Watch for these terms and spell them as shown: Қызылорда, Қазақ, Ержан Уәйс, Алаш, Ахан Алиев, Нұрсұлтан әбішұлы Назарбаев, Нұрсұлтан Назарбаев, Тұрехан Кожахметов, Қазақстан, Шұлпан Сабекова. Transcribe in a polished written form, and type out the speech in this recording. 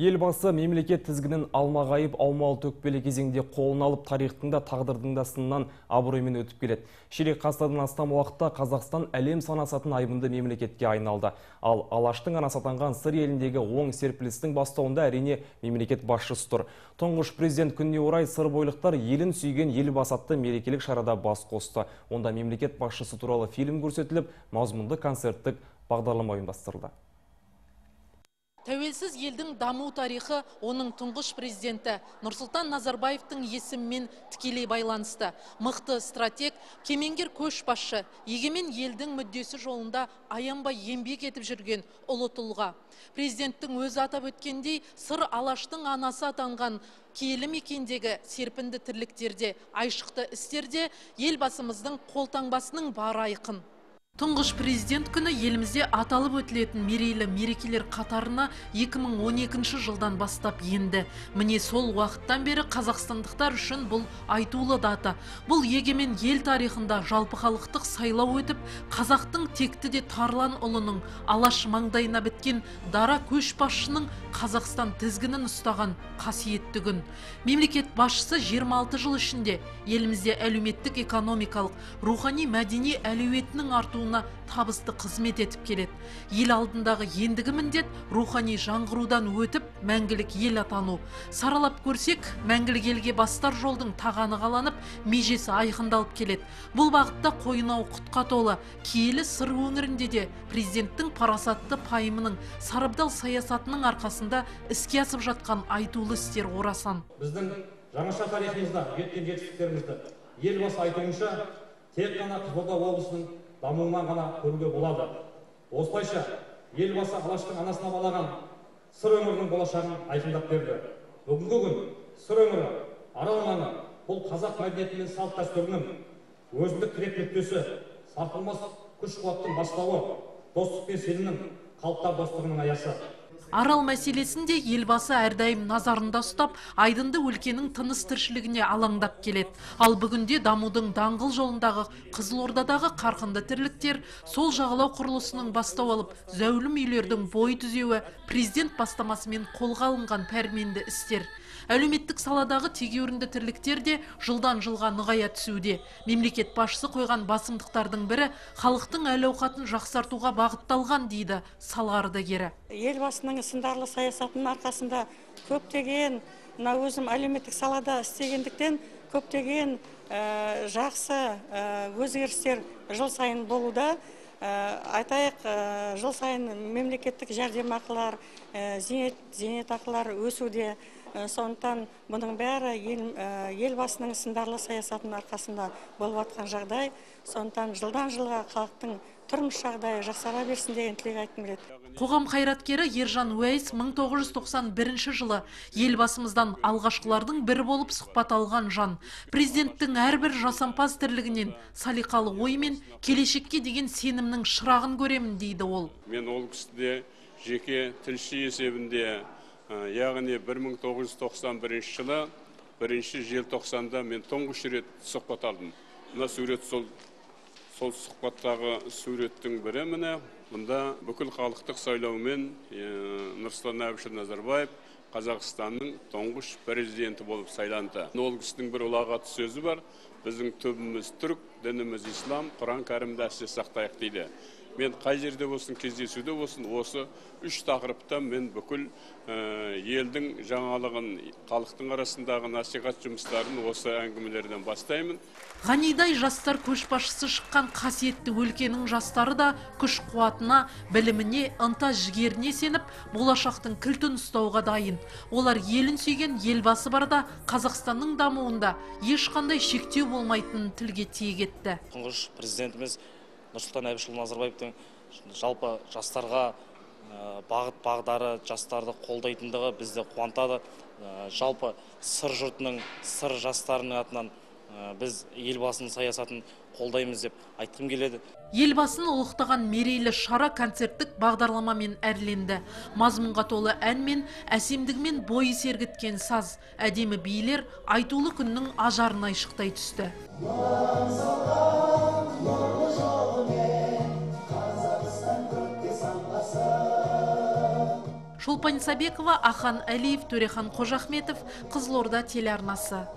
Елбасы мемлекет тізгінін алмағайып, аумалы төкпелі кезеңде қолын алып тарихтында, тағдырдында сыннан абыроймен өтіп келеді. Ширек ғасырдан астам уақытта Қазақстан әлем санасатын айбынды мемлекетке айналды. Ал Алаштың анасатанған Сыр еліндегі оң серпілістің бастауында әрине мемлекет басшысы тұр. Тұңғыш президент күніне орай сыр бойлықтар елін сүйген елбасы атты мерекелік шарада бас қосты. Онда мемлекет басшысы туралы фильм көрсетіліп, мазмұнды концерттік бағдарлама ұйымдастырылды. Тәуелсіз елдің даму тарихы оның тұңғыш президенті Нұрсұлтан Назарбаевтың есімімен тікелей байланысты. Мықты стратег, кемеңгер көшбасшы, егемен елдің мүддесі жолында аянбай еңбек етіп жүрген ұлы тұлға. Президенттің өзі атап өткендей, Сыр Алаштың анасы атанған киелі мекендегі серпінді тірліктерде, айшықты істерде елбасымыздың қолтаңбасының бары айқын. Тұңғыш президент күні елімізде аталып өтілетін мерейлі мерекелер қатарына 2012 жылдан бастап енді. Міне сол уақыттан бері қазақстандықтар үшін бұл айтулы дата. Бұл егемен ел тарихында жалпы халықтық сайлау өтіп, қазақтың текті де тарлан ұлының алаш маңдайына біткен дара көшбасшының Қазақстан тізгінін ұстаған қасиетті күн. Мемлекет басшысы 26 жыл ішінде елімізде әлеуметтік, экономикалық, рухани, мәдени әлеуетінің артуы табысты қызмет етіп келеді. Ел алдындағы ендігі міндет рухани жаңғырудан өтіп, мәңгілік ел атану. Саралап көрсек, мәңгілік елге бастар жолдың тағаны қаланып, межесі айқындалып келеді. Бұл бағытта қойнау құтқа толы, киелі Сыр өңірінде де президенттің парасатты пайымының, сарабдал саясатының арқасында іске асып жатқан айтулы істер орасан. Біздің жаңаша тарихымызда, жеткен жетістіктерімізді елбасы айтуынша, тек қана Қызылорда облысының дамуынан ғана көруге болады. Осылайша, елбасы Алаштың анасына балаған Сыр өңірінің болашағын айқындап берді. Бүгінгі күн Сыр өңірі, арал маңы бұл қазақ мәдениеті мен салт дәстүрінің өзіндік тірек-тіректесі, сарқылмас күш-қуаттың бастауы, достық пен сенімнің қалыптастығының аясы. Арал мәселесінде елбасы әрдайым назарында ұстап, айдынды өлкенің тыныс-тіршілігіне алаңдап келеді. Ал бүгінде дамудың даңғыл жолындағы Қызылордадағы қарқынды тірліктер, сол жағалау құрылысының бастау алып, зәулім үйлердің бой түзеуі, президент бастамасымен қолға алынған пәрменді істер. Әлеуметтік саладағы тегеурінді тірліктер де жылдан жылға нығая түсуде. Мемлекет басшысы қойған басымдықтардың бірі халықтың әл-ауқатын жақсартуға бағытталған дейді сала ардагері. Елбасының сындарлы саясатының арқасында көптеген, өзім әлеуметтік салада істегендіктен көптеген жақсы өзгерістер жыл сайын болуда. Айтайық, жыл сайын мемлекеттік жәрдемақылар, зейнетақылар өсуде. Сондықтан бұның бәрі елбасының сындарлы саясатының арқасында болып атқан жағдай. Сондықтан жылдан жылға халықтың тұрмыс жағдайы жақсара берсін деген тілек айтқым келеді. Қоғам қайраткері Ержан Уәйс 1991 жылы елбасымыздан алғашқылардың бірі болып сұхбат алған жан. Президенттің әрбір жасампаз тірлігінен, салиқалы оймен, келешекке деген сенімнің шырағын көремін дейді ол. Мен ол кісіде жеке тілші есебінде, яғни 1991 жылы, бірінші желтоқсанда мен тұңғыш рет сұхбат алдым. Мына сурет сол сұхбаттағы суреттің бірі міне. Бұнда бүкіл халықтық сайлаумен Нұрсұлтан әбіші Назарбаев Қазақстанның тұңғыш президенті болып сайланды. Ол кісінің бір ұлағаты сөзі бар. Біздің түбіміз түрік, дініміз ислам, Құран кәрімді әсте сақтайық дейді. Мен қай жерде болсын, кездесуде болсын, осы үш тақырыпта мен бүкіл елдің жаңалығын, халықтың арасындағы насихат жұмыстарын осы әңгімелерден бастаймын. Ғанидай жастар көшбасшысы шыққан қасиетті өлкенің жастары да күш қуатына, біліміне, ынта жігеріне сеніп, болашақтың кілтін ұстауға дайын. Олар елін сүйген елбасы барда Қазақстанның дамуында ешқандай шектеу болмайтынын тілге тиек етті. Тұңғыш президентіміз Нұрсұлтан әбішұлы Назарбаевтың жалпы жастарға бағыт-бағдары, жастарды қолдайтындығы бізді қуантады. Жалпы Сыр жұртының, Сыр жастарының атынан біз елбасының саясатын қолдаймыз деп айтқым келеді. Елбасын ұлықтаған мерейлі шара концерттік бағдарламамен әрленді. Мазмұнға толы әнмен, әсемдігімен бойы сергіткен саз, әдемі билер айтулы күннің ажарына шықтай түсті. Шұлпан Сабекова, Ахан Алиев, Тұрехан Кожахметов, Қызылорда телеарнасы.